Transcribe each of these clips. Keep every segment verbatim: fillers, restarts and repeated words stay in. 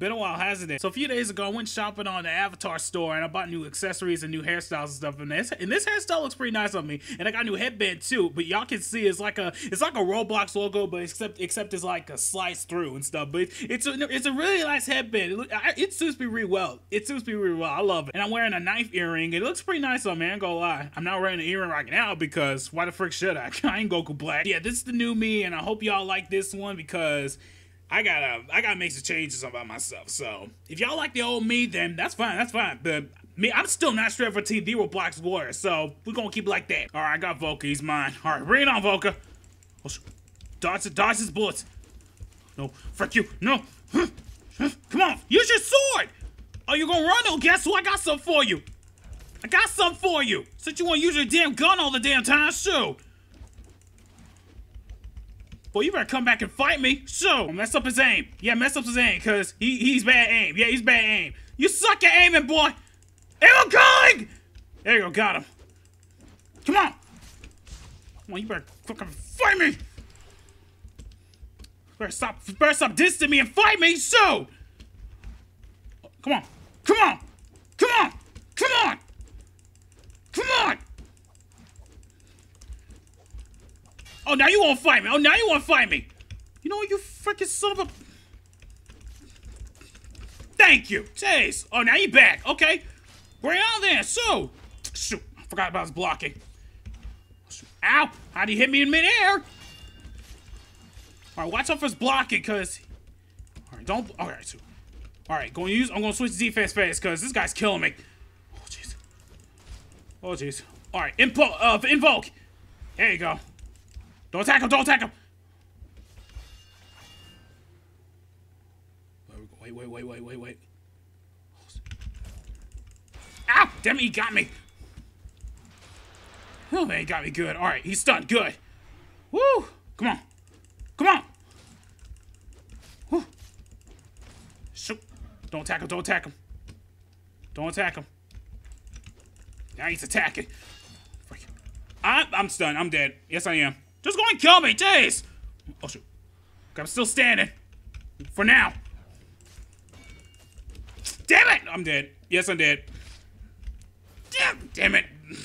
Been a while, hasn't it? So a few days ago, I went shopping on the Avatar store and I bought new accessories and new hairstyles and stuff. And this, and this hairstyle looks pretty nice on me. And I got a new headband too, but y'all can see it's like a, it's like a Roblox logo, but except, except it's like a slice through and stuff. But it's a, it's a really nice headband. It, look, I, it suits me really well. It suits me really well. I love it. And I'm wearing a knife earring. It looks pretty nice on me, I ain't gonna lie. I'm not wearing an earring right now because why the frick should I? I ain't Goku Black. Yeah, this is the new me and I hope y'all like this one because I gotta, I gotta make some changes about myself. So if y'all like the old me, then that's fine, that's fine. But me, I'm still Nicetreday fourteen, The Roblox Warrior. So we're gonna keep it like that. All right, I got Volka, he's mine. All right, bring it on, Volka. Oh, dodge, dodge his bullets. No, frick you, no. Come on, use your sword. Oh, you gonna run? Oh, guess who? I got something for you. I got something for you. Since you wanna use your damn gun all the damn time, shoot. Boy, you better come back and fight me. So, mess up his aim. Yeah, mess up his aim, cause he he's bad aim. Yeah, he's bad aim. You suck at aiming, boy. Ew, going! There you go, got him. Come on. Come on, you better fucking fight me. Better stop, better stop dissing me and fight me. So, come on, come on, come on, come on, come on. Oh, now you won't fight me. Oh, now you won't fight me. You know what, you freaking son of a... Thank you. Jeez. Oh, now you back. Okay. Bring it on there. So. Shoot. I forgot about his blocking. Shoot. Ow. How'd he hit me in midair? Alright, watch out for his blocking, because... Alright, don't... Alright, so... Alright, gonna use... I'm gonna switch to defense phase, because this guy's killing me. Oh, jeez. Oh, jeez. Alright, Impo... Uh, invoke. There you go. Don't attack him! Don't attack him! Wait, wait, wait, wait, wait, wait. Ow! Damn it, he got me! Oh man, he got me good. Alright, he's stunned. Good. Woo! Come on. Come on! Woo. Shoot. Don't attack him, don't attack him. Don't attack him. Now he's attacking. Freak. I, I'm stunned. I'm dead. Yes, I am. Just go and kill me, jeez! Oh shoot. Okay, I'm still standing. For now. Damn it! I'm dead. Yes, I'm dead. Damn, damn it. Man,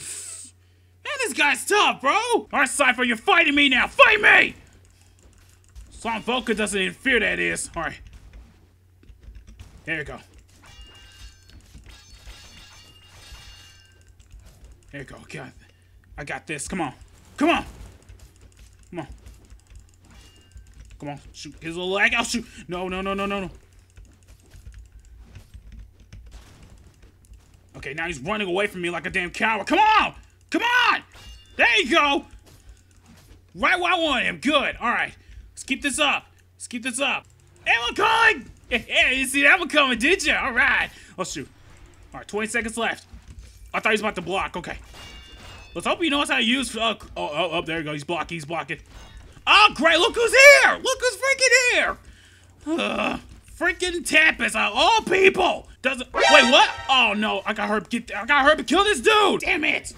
this guy's tough, bro! Alright, Cypher, you're fighting me now! Fight me! So Volka doesn't interfere, that is. Alright. There you go. There you go. God. I got this. Come on. Come on! Come on. Come on. Shoot. His little leg. I'll shoot. No, no, no, no, no, no. Okay, now he's running away from me like a damn coward. Come on! Come on! There you go! Right where I want him. Good. Alright. Let's keep this up. Let's keep this up. Hey, we're coming! Yeah, you see that one coming, did you? Alright. Oh, shoot. Alright, twenty seconds left. I thought he was about to block. Okay. Let's hope he knows how to use. Uh, oh, oh, oh, there you go. He's blocking. He's blocking. Oh, great. Look who's here. Look who's freaking here. Uh, freaking Tempest of all people. Doesn't. Wait, what? Oh, no. I got her. Get, I got her to kill this dude. Damn it.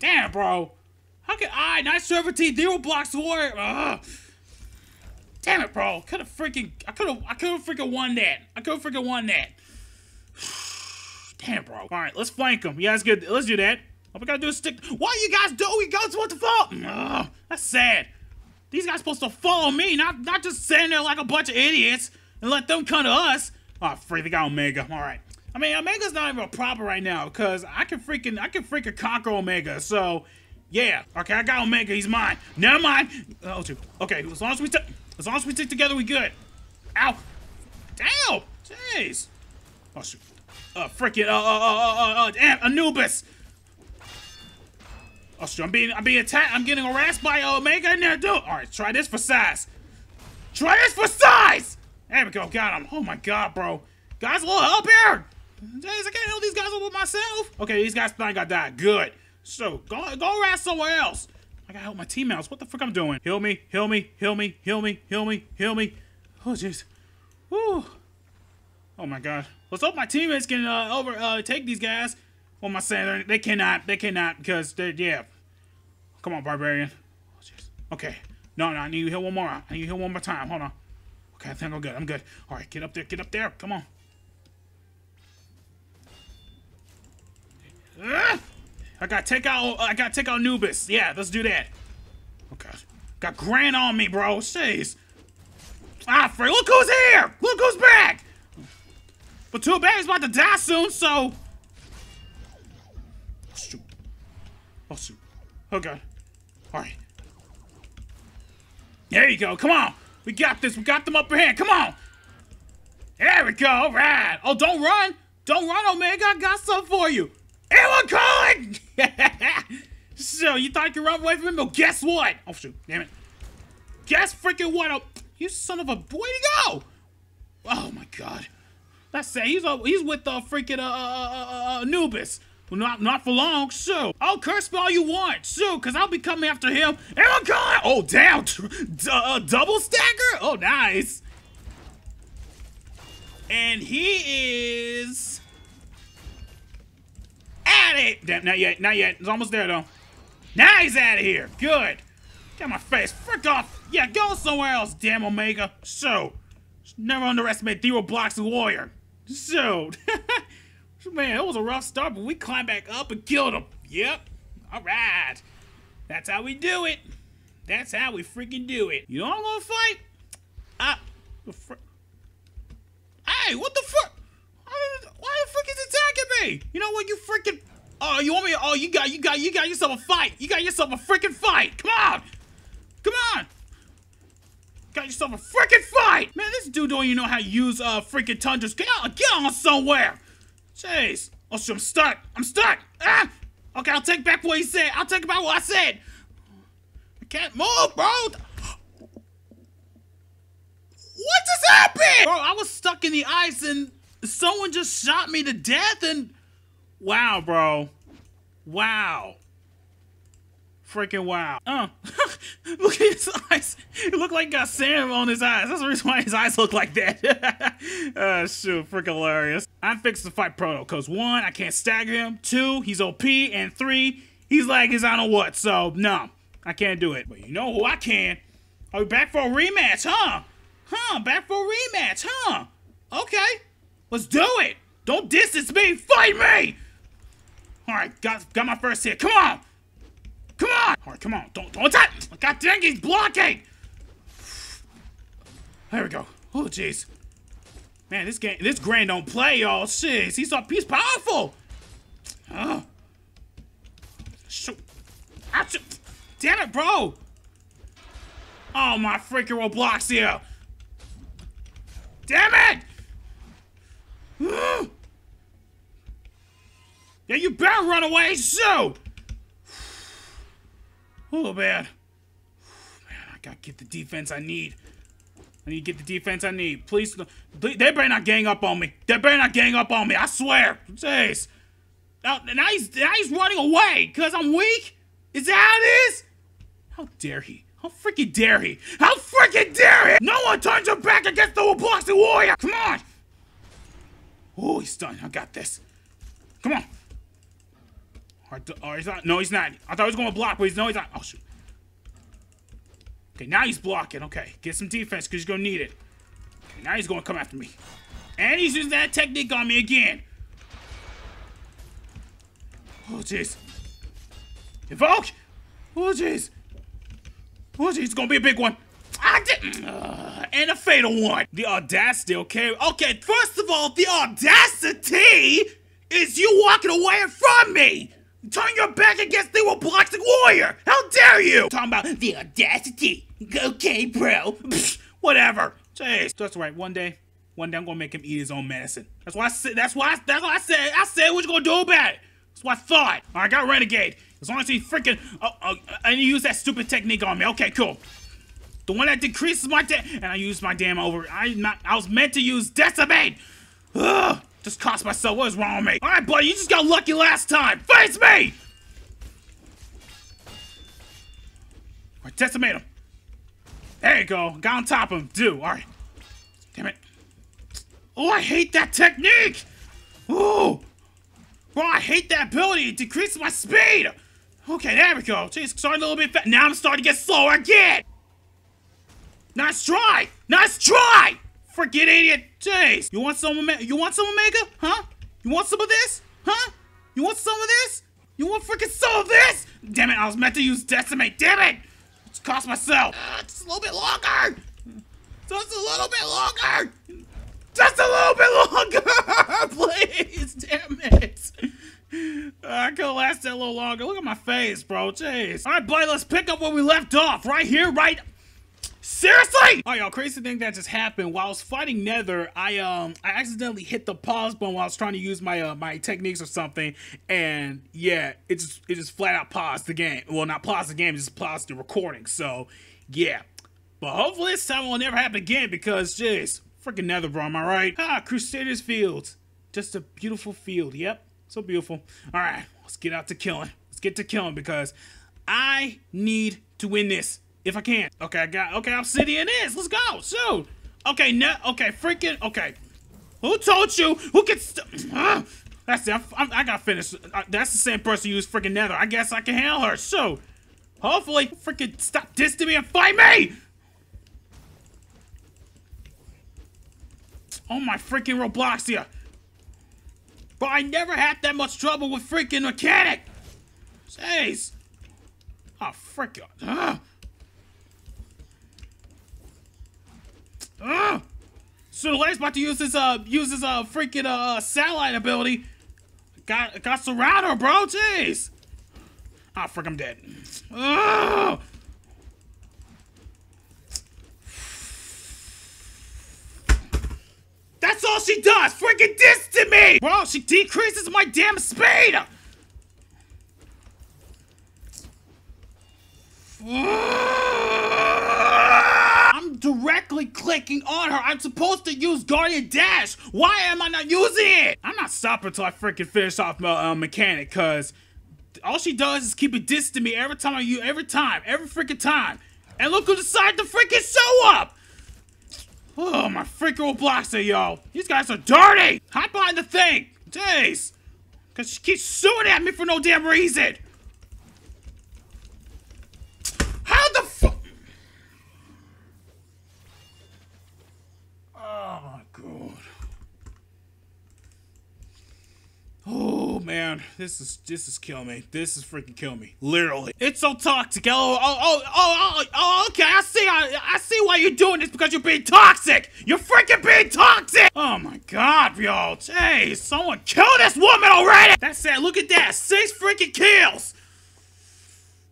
Damn, bro. How can I? Nicetreday fourteen, The Roblox Warrior. Uh, damn it, bro. Could have freaking. I could have. I could have freaking won that. I could have freaking won that. Damn, bro. All right, let's flank him. Yeah, that's good. Let's do that. All we gotta do is stick. Why you guys do? You guys want to fall? Ugh, that's sad. These guys supposed to follow me, not not just sitting there like a bunch of idiots and let them come to us. Oh, freak! They got Omega. All right. I mean, Omega's not even a problem right now because I can freaking I can freaking conquer Omega. So, yeah. Okay, I got Omega. He's mine. Never mind. Oh, two. Okay, as long as we t as long as we stick together, we good. Ow! Damn! Jeez! Oh shoot. Uh, freaking, uh, uh, uh, uh, uh, damn, Anubis! Oh, shoot, I'm being, I'm being attacked, I'm getting harassed by Omega and that dude! Alright, try this for size! Try this for size! There we go, got him. Oh my god, bro. Guys, a little help here! Jeez, I can't help these guys all with myself! Okay, these guys think I died. Good. So, go, go harass somewhere else! I gotta help my teammates. What the frick I'm doing? Heal me, heal me, heal me, heal me, heal me, heal me. Oh, jeez. Woo! Oh my god. Let's hope my teammates can uh, over uh, take these guys. What am I saying? They cannot. They cannot because they're, yeah. Come on, Barbarian. Oh, okay. No, no, I need you to heal one more. I need you to heal one more time. Hold on. Okay, I think I'm good. I'm good. All right, get up there. Get up there. Come on. Ah! I gotta take out. I gotta take out Anubis. Yeah, let's do that. Okay. Got Gran on me, bro. Jeez. Ah, frick. Look who's here. Look who's back. But too bad he's about to die soon, so. Shoot. Oh, shoot. Oh, God. All right. There you go. Come on. We got this. We got them up in here. Come on. There we go. All right. Oh, don't run. Don't run, Omega. I got something for you. Everyone calling. So, you thought you could run away from him? Well, guess what? Oh, shoot. Damn it. Guess freaking what? Oh, you son of a boy. Where'd he go? Oh, my God. Let's say he's uh, he's with the uh, freaking uh, uh, uh, Anubis. Well, not not for long, so I'll curse me all you want, so because I'll be coming after him. And I'm gone. Oh damn, D uh, double stagger. Oh nice. And he is at it. Damn, not yet, not yet. It's almost there though. Now he's out of here. Good. Get my face. Frick off. Yeah, go somewhere else. Damn Omega. So never underestimate the Roblox Warrior. So, man, it was a rough start, but we climbed back up and killed him. Yep. All right. That's how we do it. That's how we freaking do it. You know what I'm gonna fight? Ah. Hey, what the fuck? Why the frick is he attacking me? You know what? You freaking. Oh, you want me? Oh, you got, you got, you got yourself a fight. You got yourself a freaking fight. Come on. Come on. Got yourself a freaking fight! Man, this dude don't even know how to use uh freaking tundras. Get on, get on somewhere! Jeez. Oh shit, I'm stuck. I'm stuck! Ah! Okay, I'll take back what he said. I'll take back what I said. I can't move, bro! What just happened? Bro, I was stuck in the ice and someone just shot me to death and wow, bro. Wow. Freaking wow. Uh, look at his eyes. It looked like he got sand on his eyes. That's the reason why his eyes look like that. uh, shoot, freaking hilarious. I fixed to fight Proto because one, I can't stagger him. Two, he's O P. And three, he's like, he's I don't know what. So, no, I can't do it. But you know who I can? Are we back for a rematch, huh? Huh, back for a rematch, huh? Okay, let's do it. Don't distance me. Fight me. All right, got, got my first hit. Come on. Come on! All right, come on! Don't don't attack! God dang, he's blocking! There we go. Oh jeez, man, this game, this Gran don't play, y'all. Jeez, he's so he's powerful. Oh, shoot! I shoot! Damn it, bro! Oh my freaking Roblox here! Damn it! Yeah, you better run away, shoot! Oh man, man, I gotta get the defense I need. I need to get the defense I need. Please, please they better not gang up on me. They better not gang up on me. I swear. Jeez. Now, now he's now he's running away because I'm weak. Is that how it is? How dare he? How freaking dare he? How freaking dare he? No one turns your back against the Roblox Warrior. Come on. Oh, he's done. I got this. Come on. Oh, he's not. No, he's not. I thought he was going to block, but he's no, he's not. Oh, shoot. Okay, now he's blocking. Okay, get some defense because he's going to need it. Okay, now he's going to come after me. And he's using that technique on me again. Oh, jeez. Evoke. Oh, jeez. Oh, jeez. It's going to be a big one. I did. Uh, and a fatal one. The audacity, okay? Okay, first of all, the audacity is you walking away from me. Turn your back against the Roblox Warrior! How dare you! Talking about the audacity. Okay, bro. Pfft, whatever. Jeez. That's right. One day, one day I'm gonna make him eat his own medicine. That's why I said. That's why. I, that's why I said. I said what you gonna do about it. That's what I thought. All right, I got Renegade. As long as he freaking. Oh, oh, and he used that stupid technique on me. Okay, cool. The one that decreases my damn. And I used my damn over. I not. I was meant to use decimate. Ugh. Just cost myself. What is wrong with me? All right, buddy, you just got lucky last time. Face me! All right, decimate him. There you go. Got on top of him. Dude, all right. Damn it. Oh, I hate that technique. Ooh. Bro, I hate that ability. It decreases my speed. Okay, there we go. Jeez, started a little bit fast. Now I'm starting to get slower again. Nice try! Nice try! Freaking idiot! Jeez! You want some Omega? You want some Omega? Huh? You want some of this? Huh? You want some of this? You want freaking some of this? Damn it! I was meant to use decimate. Damn it! It's cost myself. Uh, just a little bit longer. Just a little bit longer. Just a little bit longer, please. Damn it! I could've lasted a little longer. Look at my face, bro. Jeez. All right, buddy. Let's pick up where we left off. Right here, right. Seriously! All right, y'all, crazy thing that just happened. While I was fighting Nether, I um I accidentally hit the pause button while I was trying to use my uh, my techniques or something, and yeah, it just it just flat out paused the game. Well, not paused the game, just paused the recording. So, yeah. But hopefully this time it will never happen again because, jeez, freaking Nether, bro. Am I right? Ah, Crusaders Fields, just a beautiful field. Yep, so beautiful. All right, let's get out to killing. Let's get to killing because I need to win this. If I can. Okay, I got, okay, Obsidian is. Let's go, shoot. Okay, no, okay, freaking, okay. Who told you? Who can, uh, that's it, I, I got finished. That's the same person who used freaking Nether. I guess I can handle her, shoot. Hopefully, freaking stop dissing me and fight me. Oh my freaking Robloxia. Bro, I never had that much trouble with freaking mechanic. Jeez. Oh, freaking, uh. Ugh. So the lady's about to use his uh use his uh freaking uh satellite ability. Got got surrounded, bro. Jeez. Ah, oh, frick, I'm dead. Ugh. That's all she does. Freaking diss to me, bro. She decreases my damn speed. Directly clicking on her. I'm supposed to use Guardian Dash. Why am I not using it? I'm not stopping until I freaking finish off my uh, mechanic, cause all she does is keep a diss to me every time I use, every time, every freaking time. And look who decided to freaking show up. Oh, my freaking Robloxer, yo. These guys are dirty. Hide behind the thing. Jeez. Cause she keeps shooting at me for no damn reason. How the fuck? Oh man, this is this is kill me. This is freaking kill me. Literally, it's so toxic. Oh oh oh oh oh. oh okay, I see. I, I see why you're doing this because you're being toxic. You're freaking being toxic. Oh my God, y'all. Jeez, someone kill this woman already. That's it. Look at that. Six freaking kills.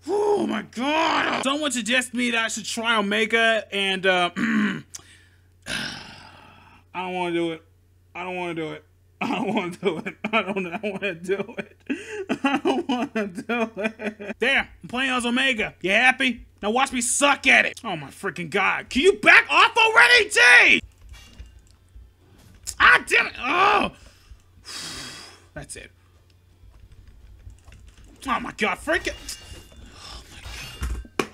Oh my God. Someone suggested me that I should try Omega, and uh, I don't want to do it. I don't want to do it. I don't want to do it. I don't want to do it. I don't want to do it. There, I'm playing as Omega. You happy? Now watch me suck at it. Oh my freaking God. Can you back off already, T? Ah, damn it. Oh. That's it. Oh my God, freaking. Oh my God.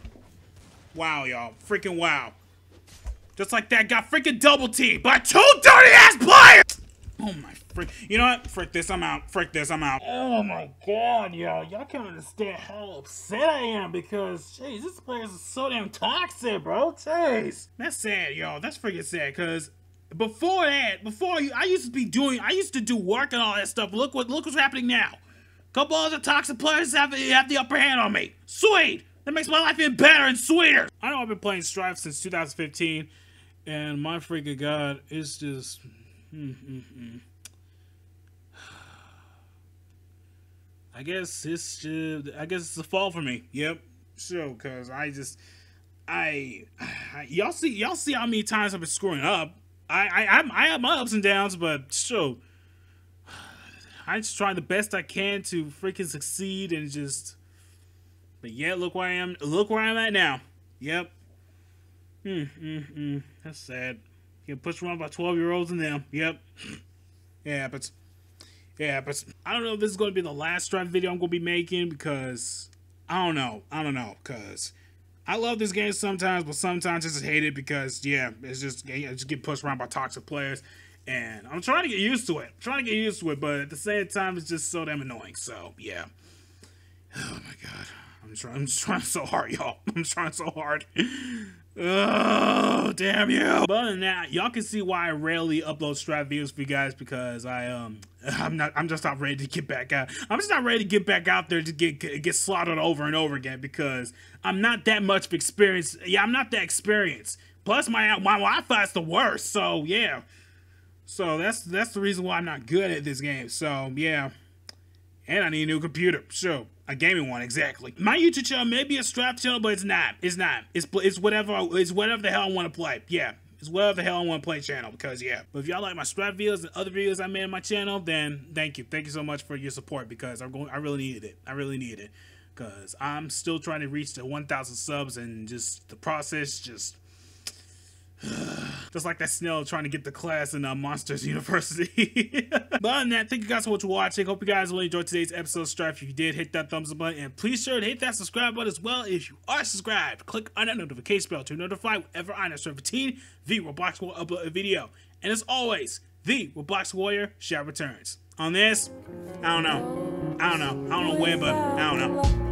Wow, y'all. Freaking wow. Just like that, got freaking double teamed by two dirty ass players. Oh my frick. You know what? Frick this, I'm out. Frick this, I'm out. Oh my God, y'all. Y'all can't understand how upset I am because, jeez, this players is so damn toxic, bro. Jeez. That's sad, y'all. That's freaking sad because before that, before you, I used to be doing, I used to do work and all that stuff. Look what, look what's happening now. Couple other toxic players have, have the upper hand on me. Sweet. That makes my life even better and sweeter. I know I've been playing Strife since two thousand fifteen and my freaking God, it's just... Mm-mm-mm. I guess this should, I guess it's a fall for me. Yep, sure, cause I just, I, I y'all see, y'all see how many times I've been screwing up. I, I, I'm, I have my ups and downs, but sure, I just try the best I can to freaking succeed and just, but yeah, look where I am, look where I'm at now. Yep. Mm-mm-mm. That's sad. Get pushed around by twelve year olds and them. Yep. It happens. It happens. I don't know if this is going to be the last Strife video I'm going to be making because I don't know. I don't know. Because I love this game sometimes, but sometimes I just hate it because, yeah, it's just, I just get pushed around by toxic players. And I'm trying to get used to it. I'm trying to get used to it, but at the same time, it's just so damn annoying. So, yeah. Oh my God. I'm trying, I'm just trying so hard, y'all. I'm trying so hard. Oh, damn you. But other than that, y'all can see why I rarely upload strat videos for you guys, because I, um, I'm not, I'm just not ready to get back out. I'm just not ready to get back out there to get, get slaughtered over and over again, because I'm not that much experience. Yeah, I'm not that experienced. Plus my, my Wi-Fi is the worst. So yeah. So that's, that's the reason why I'm not good at this game. So yeah. And I need a new computer. So a gaming one, exactly. My YouTube channel may be a strat channel, but it's not. It's not. It's it's whatever. It's whatever the hell I want to play. Yeah, it's whatever the hell I want to play channel. Because yeah. But if y'all like my strat videos and other videos I made on my channel, then thank you, thank you so much for your support. Because I'm going. I really needed it. I really needed it. Because I'm still trying to reach the one thousand subs, and just the process just. Just like that snail trying to get the class in uh, Monsters University. But other than that, thank you guys so much for watching. Hope you guys really enjoyed today's episode of Strat. If you did, hit that thumbs up button, and please sure to hit that subscribe button as well. If you are subscribed, click on that notification bell to notify whenever I, Nicetreday fourteen, the Roblox will upload a video. And as always, the Roblox Warrior shall returns. On this, I don't know. I don't know. I don't know where, but I don't know.